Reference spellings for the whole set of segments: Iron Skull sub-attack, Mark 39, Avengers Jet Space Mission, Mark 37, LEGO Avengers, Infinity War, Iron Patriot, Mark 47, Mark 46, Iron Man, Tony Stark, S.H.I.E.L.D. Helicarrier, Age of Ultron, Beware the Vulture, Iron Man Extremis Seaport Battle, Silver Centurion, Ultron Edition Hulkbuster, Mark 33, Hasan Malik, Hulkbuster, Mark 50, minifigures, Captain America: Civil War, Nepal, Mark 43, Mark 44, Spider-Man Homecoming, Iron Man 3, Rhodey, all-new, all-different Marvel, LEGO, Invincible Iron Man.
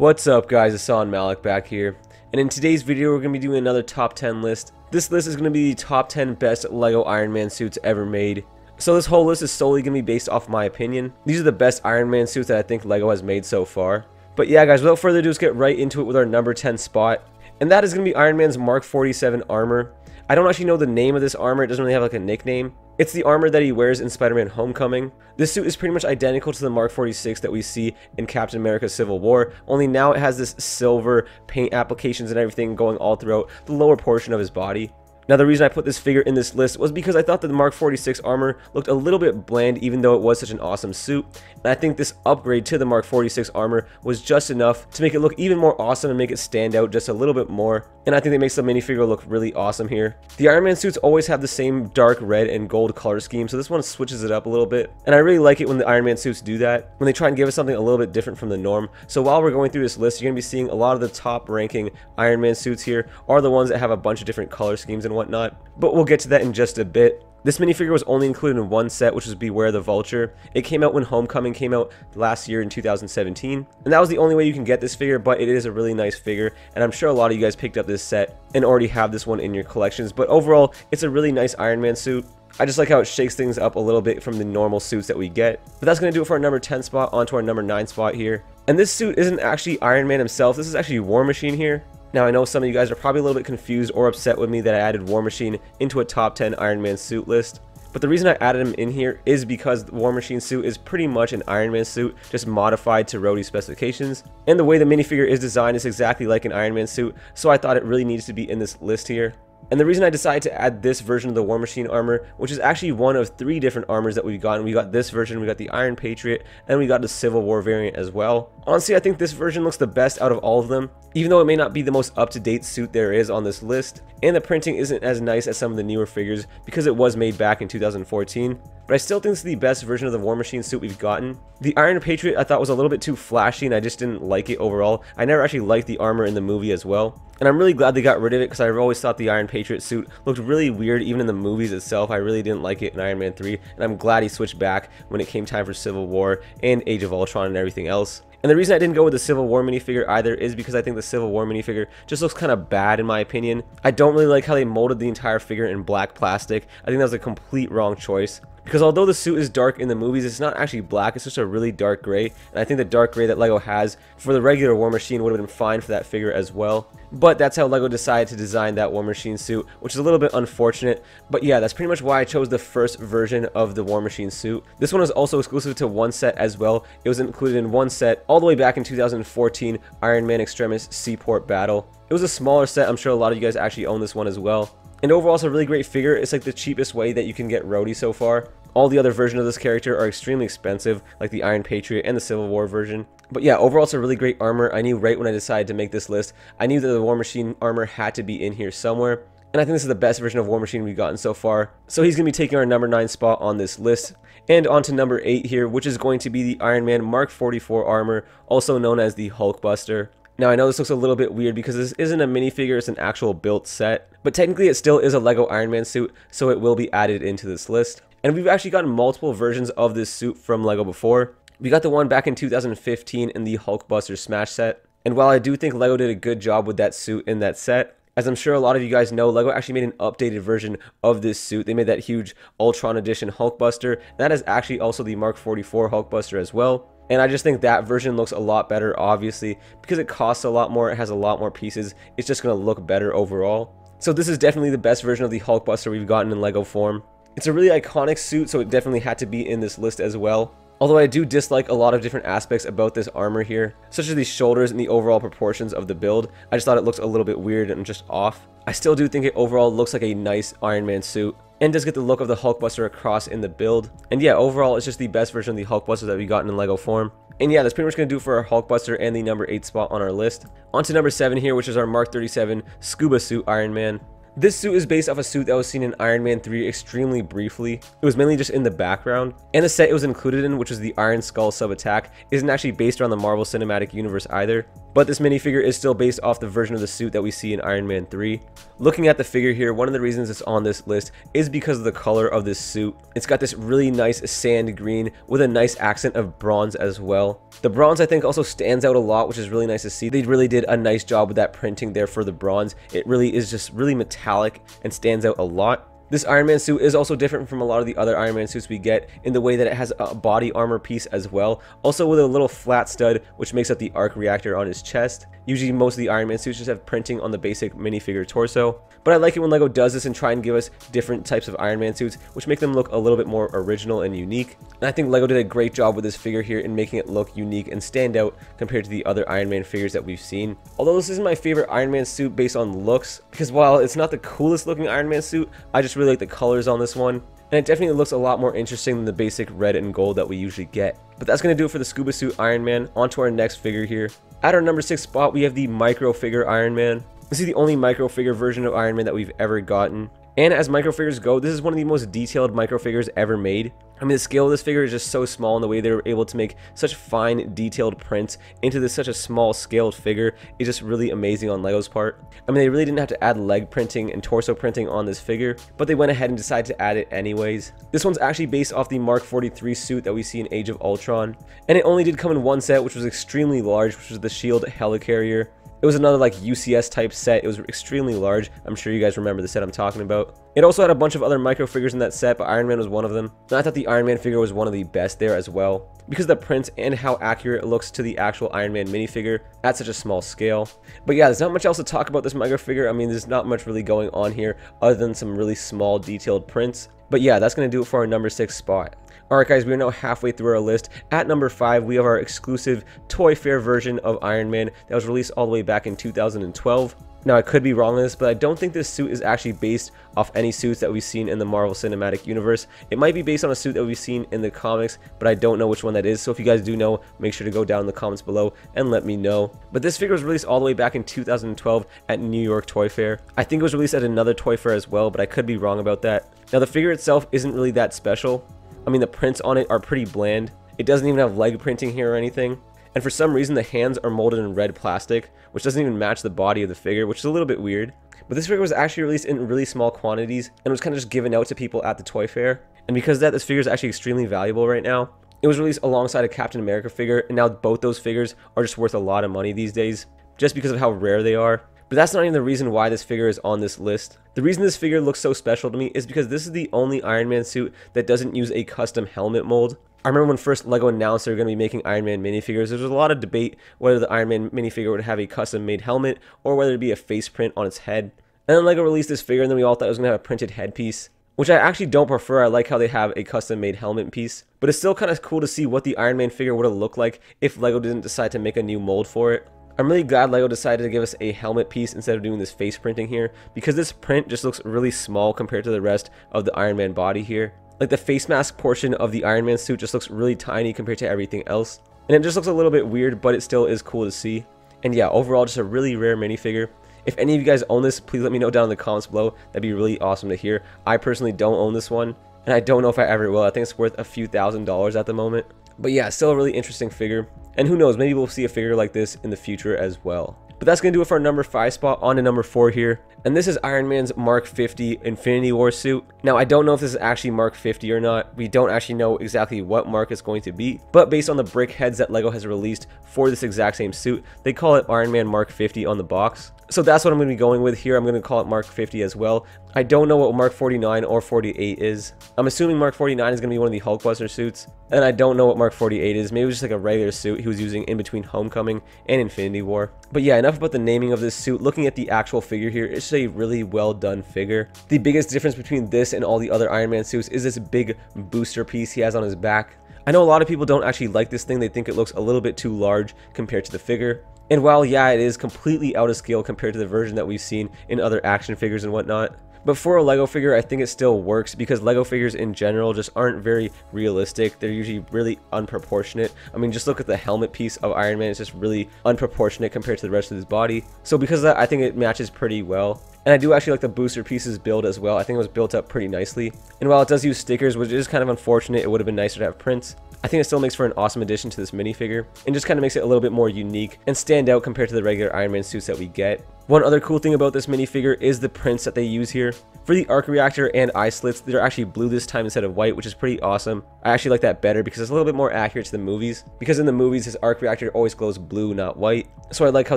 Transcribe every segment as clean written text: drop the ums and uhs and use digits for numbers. What's up guys, Hasan Malik back here, and in today's video we're going to be doing another top 10 list. This list is going to be the top 10 best LEGO Iron Man suits ever made. So this whole list is solely going to be based off my opinion. These are the best Iron Man suits that I think LEGO has made so far. But yeah guys, without further ado, let's get right into it with our number 10 spot. And that is going to be Iron Man's Mark 47 armor. I don't actually know the name of this armor, it doesn't really have like a nickname. It's the armor that he wears in Spider-Man Homecoming. This suit is pretty much identical to the Mark 46 that we see in Captain America: Civil War, only now it has this silver paint applications and everything going all throughout the lower portion of his body. Now the reason I put this figure in this list was because I thought that the Mark 46 armor looked a little bit bland even though it was such an awesome suit, and I think this upgrade to the Mark 46 armor was just enough to make it look even more awesome and make it stand out just a little bit more, and I think that makes the minifigure look really awesome here. The Iron Man suits always have the same dark red and gold color scheme, so this one switches it up a little bit, and I really like it when the Iron Man suits do that, when they try and give us something a little bit different from the norm. So while we're going through this list, you're going to be seeing a lot of the top ranking Iron Man suits here are the ones that have a bunch of different color schemes and whatnot, but we'll get to that in just a bit. This minifigure was only included in one set, which was Beware the Vulture. It came out when Homecoming came out last year in 2017, and that was the only way you can get this figure, but it is a really nice figure, and I'm sure a lot of you guys picked up this set and already have this one in your collections, but overall, it's a really nice Iron Man suit. I just like how it shakes things up a little bit from the normal suits that we get. But that's going to do it for our number 10 spot. Onto our number 9 spot here. And this suit isn't actually Iron Man himself, this is actually War Machine here. Now I know some of you guys are probably a little bit confused or upset with me that I added War Machine into a top 10 Iron Man suit list, but the reason I added him in here is because the War Machine suit is pretty much an Iron Man suit, just modified to Rhodey's specifications, and the way the minifigure is designed is exactly like an Iron Man suit, so I thought it really needs to be in this list here. And the reason I decided to add this version of the War Machine armor, which is actually one of three different armors that we've gotten. We got this version, we got the Iron Patriot, and we got the Civil War variant as well. Honestly, I think this version looks the best out of all of them, even though it may not be the most up-to-date suit there is on this list, and the printing isn't as nice as some of the newer figures because it was made back in 2014. But I still think it's the best version of the War Machine suit we've gotten. The Iron Patriot I thought was a little bit too flashy and I just didn't like it overall. I never actually liked the armor in the movie as well, and I'm really glad they got rid of it because I've always thought the Iron Patriot suit looked really weird even in the movies itself. I really didn't like it in Iron Man 3, and I'm glad he switched back when it came time for Civil War and Age of Ultron and everything else. And the reason I didn't go with the Civil War minifigure either is because I think the Civil War minifigure just looks kind of bad in my opinion. I don't really like how they molded the entire figure in black plastic. I think that was a complete wrong choice. Because although the suit is dark in the movies, it's not actually black, it's just a really dark gray. And I think the dark gray that LEGO has for the regular War Machine would have been fine for that figure as well. But that's how LEGO decided to design that War Machine suit, which is a little bit unfortunate. But yeah, that's pretty much why I chose the first version of the War Machine suit. This one is also exclusive to one set as well. It was included in one set all the way back in 2014, Iron Man Extremis Seaport Battle. It was a smaller set, I'm sure a lot of you guys actually own this one as well. And overall, it's a really great figure. It's like the cheapest way that you can get Rhodey so far. All the other versions of this character are extremely expensive, like the Iron Patriot and the Civil War version. But yeah, overall, it's a really great armor. I knew right when I decided to make this list, I knew that the War Machine armor had to be in here somewhere. And I think this is the best version of War Machine we've gotten so far. So he's going to be taking our number 9 spot on this list. And on to number 8 here, which is going to be the Iron Man Mark 44 armor, also known as the Hulkbuster. Now I know this looks a little bit weird because this isn't a minifigure, it's an actual built set, but technically it still is a LEGO Iron Man suit, so it will be added into this list. And we've actually gotten multiple versions of this suit from LEGO before. We got the one back in 2015 in the Hulkbuster Smash set, and while I do think LEGO did a good job with that suit in that set, as I'm sure a lot of you guys know, LEGO actually made an updated version of this suit. They made that huge Ultron Edition Hulkbuster, and that is actually also the Mark 44 Hulkbuster as well. And I just think that version looks a lot better, obviously, because it costs a lot more, it has a lot more pieces, it's just going to look better overall. So this is definitely the best version of the Hulkbuster we've gotten in LEGO form. It's a really iconic suit, so it definitely had to be in this list as well. Although I do dislike a lot of different aspects about this armor here, such as the shoulders and the overall proportions of the build. I just thought it looks a little bit weird and just off. I still do think it overall looks like a nice Iron Man suit, and does get the look of the Hulkbuster across in the build. And yeah, overall, it's just the best version of the Hulkbuster that we've gotten in LEGO form. And yeah, that's pretty much going to do it for our Hulkbuster and the number 8 spot on our list. On to number 7 here, which is our Mark 37 Scuba Suit Iron Man. This suit is based off a suit that was seen in Iron Man 3 extremely briefly. It was mainly just in the background, and the set it was included in, which was the Iron Skull sub-attack, isn't actually based around the Marvel Cinematic Universe either. But this minifigure is still based off the version of the suit that we see in Iron Man 3. Looking at the figure here, one of the reasons it's on this list is because of the color of this suit. It's got this really nice sand green with a nice accent of bronze as well. The bronze, I think, also stands out a lot, which is really nice to see. They really did a nice job with that printing there for the bronze. It really is just really metallic and stands out a lot. This Iron Man suit is also different from a lot of the other Iron Man suits we get in the way that it has a body armor piece as well, also with a little flat stud which makes up the arc reactor on his chest. Usually most of the Iron Man suits just have printing on the basic minifigure torso, but I like it when LEGO does this and try and give us different types of Iron Man suits which make them look a little bit more original and unique. And I think LEGO did a great job with this figure here in making it look unique and stand out compared to the other Iron Man figures that we've seen. Although this isn't my favorite Iron Man suit based on looks, because while it's not the coolest looking Iron Man suit, I just really like the colors on this one, and it definitely looks a lot more interesting than the basic red and gold that we usually get. But that's going to do it for the scuba suit Iron Man. On to our next figure here. At our number 6 spot, we have the micro figure Iron Man. This is the only micro figure version of Iron Man that we've ever gotten, and as micro figures go, this is one of the most detailed micro figures ever made. I mean, the scale of this figure is just so small, and the way they were able to make such fine, detailed prints into this such a small, scaled figure is just really amazing on LEGO's part. I mean, they really didn't have to add leg printing and torso printing on this figure, but they went ahead and decided to add it anyways. This one's actually based off the Mark 43 suit that we see in Age of Ultron, and it only did come in one set, which was extremely large, which was the S.H.I.E.L.D. Helicarrier. It was another like UCS type set. It was extremely large. I'm sure you guys remember the set I'm talking about. It also had a bunch of other micro figures in that set, but Iron Man was one of them. And I thought the Iron Man figure was one of the best there as well, because of the prints and how accurate it looks to the actual Iron Man minifigure at such a small scale. But yeah, there's not much else to talk about this micro figure. I mean, there's not much really going on here other than some really small detailed prints. But yeah, that's going to do it for our number 6 spot. Alright guys, we are now halfway through our list. At number 5, we have our exclusive Toy Fair version of Iron Man that was released all the way back in 2012. Now, I could be wrong on this, but I don't think this suit is actually based off any suits that we've seen in the Marvel Cinematic Universe. It might be based on a suit that we've seen in the comics, but I don't know which one that is, so if you guys do know, make sure to go down in the comments below and let me know. But this figure was released all the way back in 2012 at New York Toy Fair. I think it was released at another Toy Fair as well, but I could be wrong about that. Now, the figure itself isn't really that special. I mean, the prints on it are pretty bland. It doesn't even have leg printing here or anything. And for some reason, the hands are molded in red plastic, which doesn't even match the body of the figure, which is a little bit weird. But this figure was actually released in really small quantities and was kind of just given out to people at the Toy Fair. And because of that, this figure is actually extremely valuable right now. It was released alongside a Captain America figure, and now both those figures are just worth a lot of money these days, just because of how rare they are. But that's not even the reason why this figure is on this list. The reason this figure looks so special to me is because this is the only Iron Man suit that doesn't use a custom helmet mold. I remember when first LEGO announced they were going to be making Iron Man minifigures, there was a lot of debate whether the Iron Man minifigure would have a custom made helmet or whether it would be a face print on its head. And then LEGO released this figure and then we all thought it was going to have a printed headpiece, which I actually don't prefer. I like how they have a custom made helmet piece, but it's still kind of cool to see what the Iron Man figure would have looked like if LEGO didn't decide to make a new mold for it. I'm really glad LEGO decided to give us a helmet piece instead of doing this face printing here, because this print just looks really small compared to the rest of the Iron Man body here. Like, the face mask portion of the Iron Man suit just looks really tiny compared to everything else, and it just looks a little bit weird, but it still is cool to see. And yeah, overall, just a really rare minifigure. If any of you guys own this, please let me know down in the comments below. That'd be really awesome to hear. I personally don't own this one, and I don't know if I ever will. I think it's worth a few $1000s at the moment. But yeah, still a really interesting figure. And who knows, maybe we'll see a figure like this in the future as well. But that's going to do it for our number 5 spot. On to number 4 here. And this is Iron Man's Mark 50 Infinity War suit. Now, I don't know if this is actually Mark 50 or not. We don't actually know exactly what Mark it's going to be. But based on the brick heads that LEGO has released for this exact same suit, they call it Iron Man Mark 50 on the box. So that's what I'm going to be going with here. I'm going to call it Mark 50 as well. I don't know what Mark 49 or 48 is. I'm assuming Mark 49 is going to be one of the Hulkbuster suits. And I don't know what Mark 48 is. Maybe it was just like a regular suit he was using in between Homecoming and Infinity War. But yeah, enough about the naming of this suit. Looking at the actual figure here, it's a really well done figure. The biggest difference between this and all the other Iron Man suits is this big booster piece he has on his back. I know a lot of people don't actually like this thing. They think it looks a little bit too large compared to the figure. And while, yeah, it is completely out of scale compared to the version that we've seen in other action figures and whatnot, but for a LEGO figure, I think it still works, because LEGO figures in general just aren't very realistic. They're usually really unproportionate. I mean, just look at the helmet piece of Iron Man. It's just really unproportionate compared to the rest of his body. So because of that, I think it matches pretty well. And I do actually like the booster pieces build as well. I think it was built up pretty nicely. And while it does use stickers, which is kind of unfortunate, it would have been nicer to have prints, I think it still makes for an awesome addition to this minifigure and just kind of makes it a little bit more unique and stand out compared to the regular Iron Man suits that we get. One other cool thing about this minifigure is the prints that they use here. For the arc reactor and eye slits, they're actually blue this time instead of white, which is pretty awesome. I actually like that better because it's a little bit more accurate to the movies, because in the movies his arc reactor always glows blue, not white. So I like how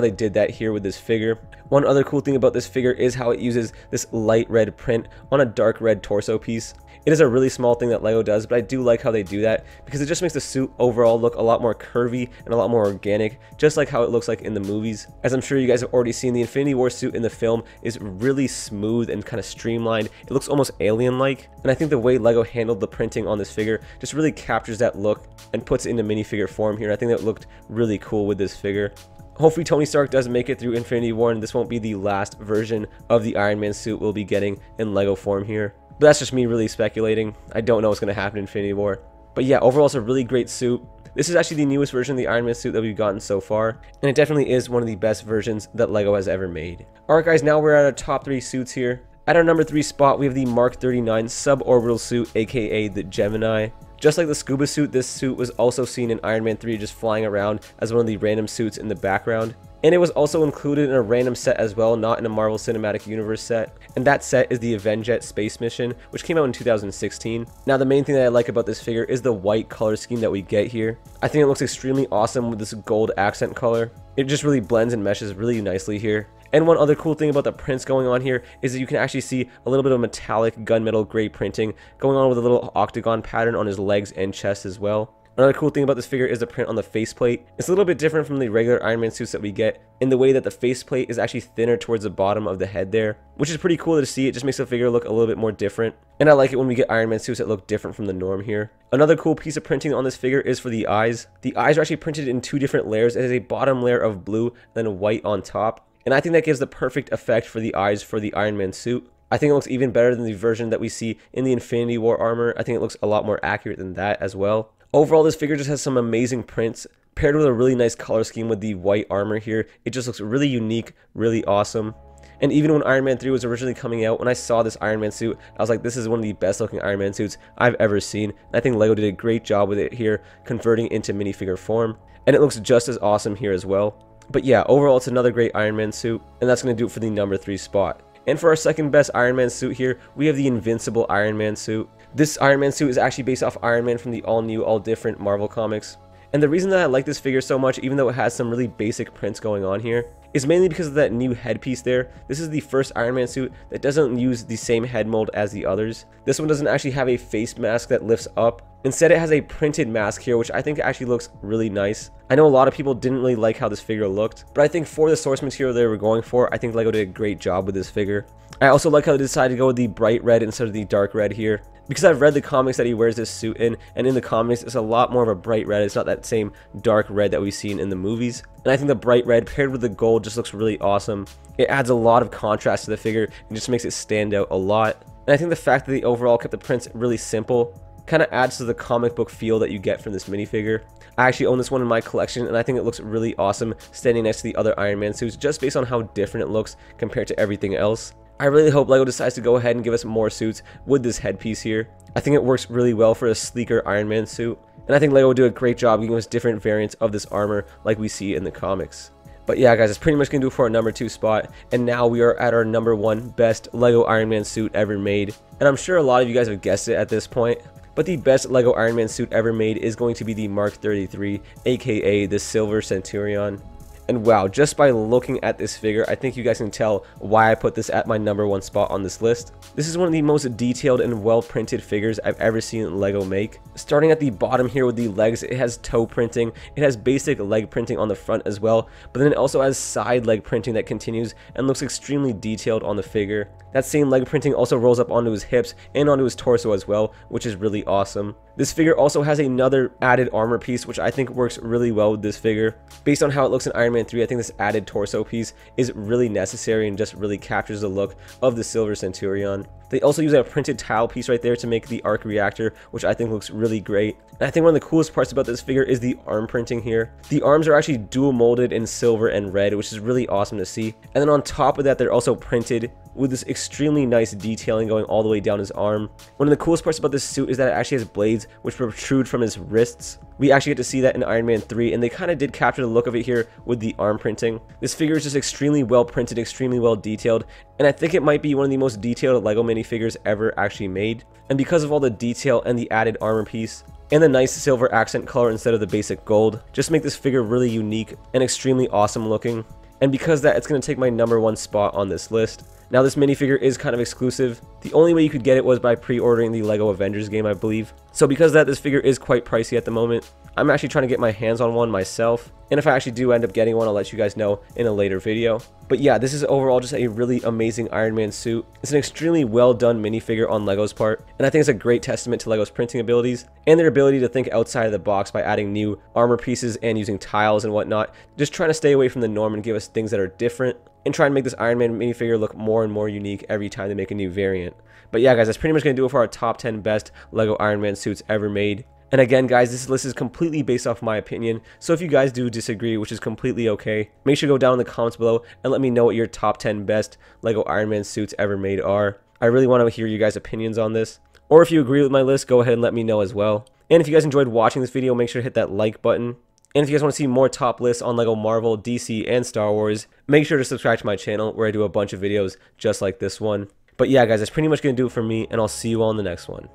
they did that here with this figure. One other cool thing about this figure is how it uses this light red print on a dark red torso piece. It is a really small thing that LEGO does, but I do like how they do that because it just makes the suit overall look a lot more curvy and a lot more organic, just like how it looks like in the movies. As I'm sure you guys have already seen, the Infinity War suit in the film is really smooth and kind of streamlined. It looks almost alien-like, and I think the way LEGO handled the printing on this figure just really captures that look and puts it into minifigure form here. I think that looked really cool with this figure. Hopefully Tony Stark does make it through Infinity War, and this won't be the last version of the Iron Man suit we'll be getting in LEGO form here. But that's just me really speculating. I don't know what's going to happen in Infinity War. But yeah, overall it's a really great suit. This is actually the newest version of the Iron Man suit that we've gotten so far, and it definitely is one of the best versions that LEGO has ever made. Alright guys, now we're at our top 3 suits here. At our number 3 spot, we have the Mark 39 suborbital suit, aka the Gemini. Just like the scuba suit, this suit was also seen in Iron Man 3 just flying around as one of the random suits in the background. And it was also included in a random set as well, not in a Marvel Cinematic Universe set. And that set is the Avengers Jet Space Mission, which came out in 2016. Now the main thing that I like about this figure is the white color scheme that we get here. I think it looks extremely awesome with this gold accent color. It just really blends and meshes really nicely here. And one other cool thing about the prints going on here is that you can actually see a little bit of metallic gunmetal gray printing going on with a little octagon pattern on his legs and chest as well. Another cool thing about this figure is the print on the faceplate. It's a little bit different from the regular Iron Man suits that we get in the way that the faceplate is actually thinner towards the bottom of the head there, which is pretty cool to see. It just makes the figure look a little bit more different, and I like it when we get Iron Man suits that look different from the norm here. Another cool piece of printing on this figure is for the eyes. The eyes are actually printed in 2 different layers. It has a bottom layer of blue, then white on top, and I think that gives the perfect effect for the eyes for the Iron Man suit. I think it looks even better than the version that we see in the Infinity War armor. I think it looks a lot more accurate than that as well. Overall, this figure just has some amazing prints, paired with a really nice color scheme with the white armor here. It just looks really unique, really awesome. And even when Iron Man 3 was originally coming out, when I saw this Iron Man suit, I was like, this is one of the best looking Iron Man suits I've ever seen. And I think LEGO did a great job with it here, converting into minifigure form. And it looks just as awesome here as well. But yeah, overall, it's another great Iron Man suit, and that's going to do it for the number 3 spot. And for our second best Iron Man suit here, we have the Invincible Iron Man suit. This Iron Man suit is actually based off Iron Man from the all-new, all-different Marvel comics. And the reason that I like this figure so much, even though it has some really basic prints going on here, is mainly because of that new headpiece there. This is the first Iron Man suit that doesn't use the same head mold as the others. This one doesn't actually have a face mask that lifts up. Instead, it has a printed mask here, which I think actually looks really nice. I know a lot of people didn't really like how this figure looked, but I think for the source material they were going for, I think LEGO did a great job with this figure. I also like how they decided to go with the bright red instead of the dark red here, because I've read the comics that he wears this suit in, and in the comics it's a lot more of a bright red. It's not that same dark red that we've seen in the movies. And I think the bright red paired with the gold just looks really awesome. It adds a lot of contrast to the figure and just makes it stand out a lot. And I think the fact that they overall kept the prints really simple kind of adds to the comic book feel that you get from this minifigure. I actually own this one in my collection, and I think it looks really awesome standing next to the other Iron Man suits just based on how different it looks compared to everything else. I really hope LEGO decides to go ahead and give us more suits with this headpiece here. I think it works really well for a sleeker Iron Man suit, and I think LEGO will do a great job giving us different variants of this armor like we see in the comics. But yeah guys, that's pretty much going to do it for our number 2 spot, and now we are at our number 1 best LEGO Iron Man suit ever made. And I'm sure a lot of you guys have guessed it at this point, but the best LEGO Iron Man suit ever made is going to be the Mark 33, aka the Silver Centurion. And wow, just by looking at this figure, I think you guys can tell why I put this at my number 1 spot on this list. This is one of the most detailed and well printed figures I've ever seen LEGO make. Starting at the bottom here with the legs, it has toe printing, it has basic leg printing on the front as well, but then it also has side leg printing that continues and looks extremely detailed on the figure. That same leg printing also rolls up onto his hips and onto his torso as well, which is really awesome. This figure also has another added armor piece, which I think works really well with this figure. Based on how it looks in Iron Man 3, I think this added torso piece is really necessary and just really captures the look of the Silver Centurion. They also use a printed tile piece right there to make the arc reactor, which I think looks really great. And I think one of the coolest parts about this figure is the arm printing here. The arms are actually dual molded in silver and red, which is really awesome to see. And then on top of that, they're also printed with this extremely nice detailing going all the way down his arm. One of the coolest parts about this suit is that it actually has blades which protrude from his wrists. We actually get to see that in Iron Man 3, and they kind of did capture the look of it here with the arm printing. This figure is just extremely well printed, extremely well detailed, and I think it might be one of the most detailed LEGO minifigures ever actually made. And because of all the detail and the added armor piece, and the nice silver accent color instead of the basic gold, just make this figure really unique and extremely awesome looking. And because of that, it's going to take my #1 spot on this list. Now, this minifigure is kind of exclusive. The only way you could get it was by pre-ordering the LEGO Avengers game, I believe. So because of that, this figure is quite pricey at the moment. I'm actually trying to get my hands on one myself, and if I actually do end up getting one, I'll let you guys know in a later video. But yeah, this is overall just a really amazing Iron Man suit. It's an extremely well done minifigure on LEGO's part, and I think it's a great testament to LEGO's printing abilities and their ability to think outside of the box by adding new armor pieces and using tiles and whatnot, just trying to stay away from the norm and give us things that are different, and try and make this Iron Man minifigure look more and more unique every time they make a new variant. But yeah guys, that's pretty much going to do it for our top 10 best LEGO Iron Man suits ever made. And again guys, this list is completely based off my opinion, so if you guys do disagree, which is completely okay, make sure to go down in the comments below and let me know what your top 10 best LEGO Iron Man suits ever made are. I really want to hear you guys' opinions on this. Or if you agree with my list, go ahead and let me know as well. And if you guys enjoyed watching this video, make sure to hit that like button. And if you guys want to see more top lists on LEGO Marvel, DC, and Star Wars, make sure to subscribe to my channel where I do a bunch of videos just like this one. But yeah guys, that's pretty much going to do it for me, and I'll see you all in the next one.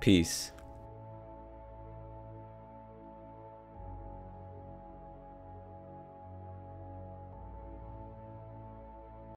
Peace.